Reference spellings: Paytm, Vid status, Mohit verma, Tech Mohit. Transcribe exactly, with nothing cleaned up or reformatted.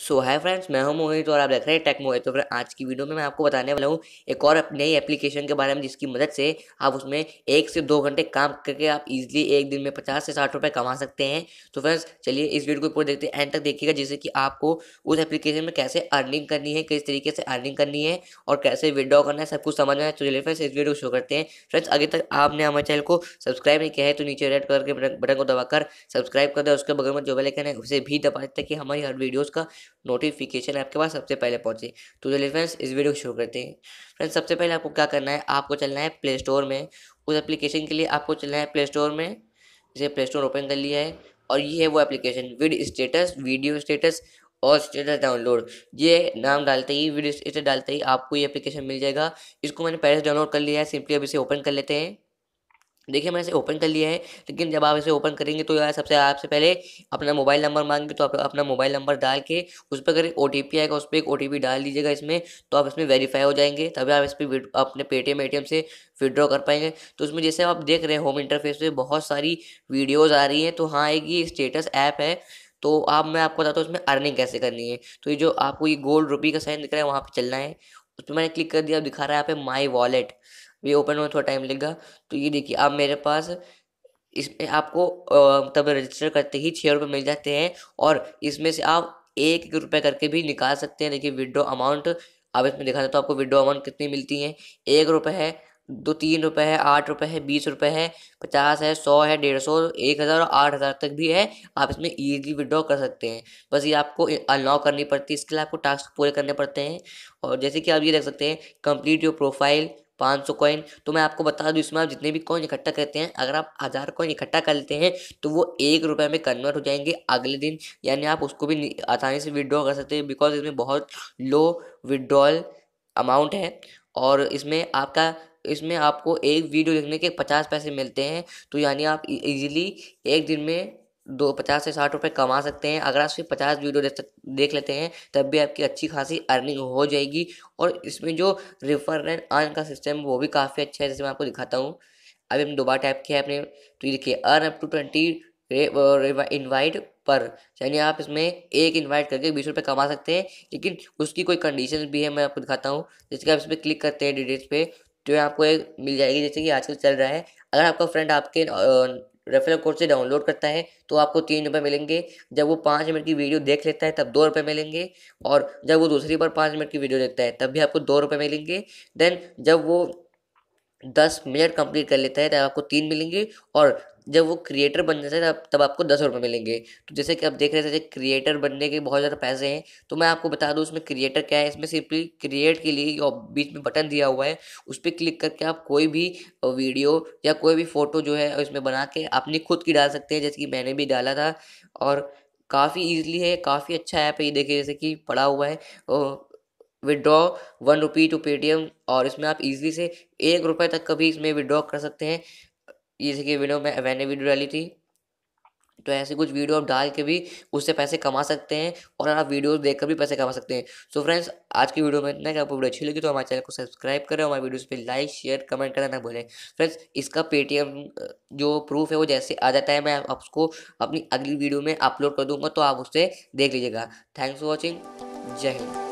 सो hi friends, मैं हूं मोहित और आप देख रहे हैं टेक मोहित। तो फिर आज की वीडियो में मैं आपको बताने वाला हूं एक और नई एप्लीकेशन के बारे में, जिसकी मदद से आप उसमें एक से दो घंटे काम करके आप इजीली एक दिन में पचास से साठ रुपये कमा सकते हैं। तो फ्रेंड्स चलिए इस वीडियो को पूरा देखते हैं, एंड तक देखिएगा, जिससे कि आपको उस एप्लीकेशन में कैसे अर्निंग करनी है, किस तरीके से अर्निंग करनी है और कैसे विड्रॉ करना है, सब कुछ समझ में है। तो चलिए फ्रेंड्स इस वीडियो को शुरू करते हैं। फ्रेंड्स अगर तक आपने हमारे चैनल को सब्सक्राइब नहीं किया है तो नीचे रेड कलर के बटन को दबाकर सब्सक्राइब कर दें, उसके बगल में जो बेल आइकन है उसे भी दबा दें ताकि हमारी हर वीडियोज़ का नोटिफिकेशन आपके पास सबसे पहले पहुंचे। तो चलिए फ्रेंड्स इस वीडियो को शुरू करते हैं। फ्रेंड्स सबसे पहले आपको क्या करना है, आपको चलना है प्ले स्टोर में। उस एप्लीकेशन के लिए आपको चलना है प्ले स्टोर में। इसे प्ले स्टोर ओपन कर लिया है और ये है वो application with status, video status और स्टेटस डाउनलोड। ये नाम डालते ही, विद स्टेटस डालते ही आपको ये एप्लीकेशन मिल जाएगा। इसको मैंने पहले से डाउनलोड कर लिया है, सिंपली अब इसे ओपन कर लेते हैं। देखिए मैंने इसे ओपन कर लिया है, लेकिन जब आप इसे ओपन करेंगे तो यार सबसे आपसे पहले अपना मोबाइल नंबर मांगे, तो आप अपना मोबाइल नंबर डाल के उस पर अगर ओ टी पी आएगा उस पर एक ओ टी पी डाल दीजिएगा इसमें, तो आप इसमें वेरीफाई हो जाएंगे, तभी आप इस पर अपने पेटीएम एटीएम से विड्रॉ कर पाएंगे। तो उसमें जैसे आप देख रहे हैं होम इंटरफेस पे बहुत सारी वीडियोज़ आ रही हैं। तो हाँ, एक ये स्टेटस ऐप है, तो आप मैं आपको बताता हूँ इसमें अर्निंग कैसे करनी है। तो ये जो आपको ये गोल्ड रुपी का साइन दिख रहा है वहाँ पर चलना है। उस पर मैंने क्लिक कर दिया, अब दिखा रहा है यहाँ पे माई वॉलेट, ये ओपन होने थोड़ा टाइम लगेगा। तो ये देखिए अब मेरे पास इसमें आपको तब रजिस्टर करते ही छः रुपये मिल जाते हैं और इसमें से आप एक एक रुपये करके भी निकाल सकते हैं। देखिए विड्रॉ अमाउंट, अब इसमें दिखा देता हूँ आपको विड्रॉ अमाउंट कितनी मिलती है। एक रुपये है, दो तीन रुपये है, आठ रुपये है, बीस रुपये है, पचास है, सौ है, डेढ़ सौ, एक हज़ार और आठ हज़ार तक भी है। आप इसमें ईजिली विड्रॉ कर सकते हैं। बस ये आपको अनलॉक करनी पड़ती है, इसके लिए आपको टास्क पूरे करने पड़ते हैं। और जैसे कि आप ये देख सकते हैं कंप्लीट योर प्रोफाइल पाँच सौ कॉइन। तो मैं आपको बता दूं इसमें आप जितने भी कॉइन इकट्ठा करते हैं, अगर आप हज़ार कॉइन इकट्ठा कर लेते हैं तो वो एक रुपये में कन्वर्ट हो जाएंगे अगले दिन, यानी आप उसको भी आसानी से विड्रॉ कर सकते हैं, बिकॉज इसमें बहुत लो विड्रॉल अमाउंट है। और इसमें आपका इसमें आपको एक वीडियो देखने के पचास पैसे मिलते हैं, तो यानी आप इजीली एक दिन में दो पचास से साठ रुपए कमा सकते हैं। अगर आप सिर्फ पचास वीडियो देख देख लेते हैं तब भी आपकी अच्छी खासी अर्निंग हो जाएगी। और इसमें जो रेफर एंड अर्न का सिस्टम वो भी काफ़ी अच्छा है, जैसे मैं आपको दिखाता हूँ। अभी हम दोबारा टाइप किया है अपने, तो ये देखिए earn up to twenty invite पर, यानी आप इसमें एक इन्वाइट करके बीस रुपये कमा सकते हैं, लेकिन उसकी कोई कंडीशन भी है, मैं आपको दिखाता हूँ। जैसे आप इस पर क्लिक करते हैं डिटेल्स पे तो आपको एक मिल जाएगी, जैसे कि आजकल चल रहा है। अगर आपका फ्रेंड आपके रेफरल कोड से डाउनलोड करता है तो आपको तीन रुपये मिलेंगे, जब वो पाँच मिनट की वीडियो देख लेता है तब दो रुपये मिलेंगे, और जब वो दूसरी बार पाँच मिनट की वीडियो देखता है तब भी आपको दो रुपये मिलेंगे। देन जब वो दस मिनट कंप्लीट कर लेता है तब आपको तीन मिलेंगे, और जब वो क्रिएटर बन जाता है तब तब आपको दस रुपये मिलेंगे। तो जैसे कि आप देख रहे थे क्रिएटर बनने के बहुत ज़्यादा पैसे हैं। तो मैं आपको बता दूं इसमें क्रिएटर क्या है, इसमें सिंपली क्रिएट के लिए और बीच में बटन दिया हुआ है, उस पर क्लिक करके आप कोई भी वीडियो या कोई भी फ़ोटो जो है इसमें बना के अपनी खुद की डाल सकते हैं, जैसे कि मैंने भी डाला था। और काफ़ी ईजिली है, काफ़ी अच्छा ऐप है। ये देखिए जैसे कि पड़ा हुआ है withdraw one rupee to Paytm, और इसमें आप इजीली से एक रुपये तक कभी इसमें विड्रॉ कर सकते हैं। जैसे कि वीडियो में मैंने वीडियो डाली थी, तो ऐसे कुछ वीडियो आप डाल के भी उससे पैसे कमा सकते हैं और आप वीडियोस देखकर भी पैसे कमा सकते हैं। सो फ्रेंड्स आज की वीडियो में इतना है। कि आपको वीडियो अच्छी लगी तो हमारे चैनल को सब्सक्राइब करें, हमारे वीडियोस पे लाइक शेयर कमेंट करना ना भूलें। फ्रेंड्स इसका पेटीएम जो प्रूफ है वो जैसे आ जाता है मैं आपको अपनी अगली वीडियो में अपलोड कर दूँगा, तो आप उससे देख लीजिएगा। थैंक्स फॉर वॉचिंग, जय हिंद।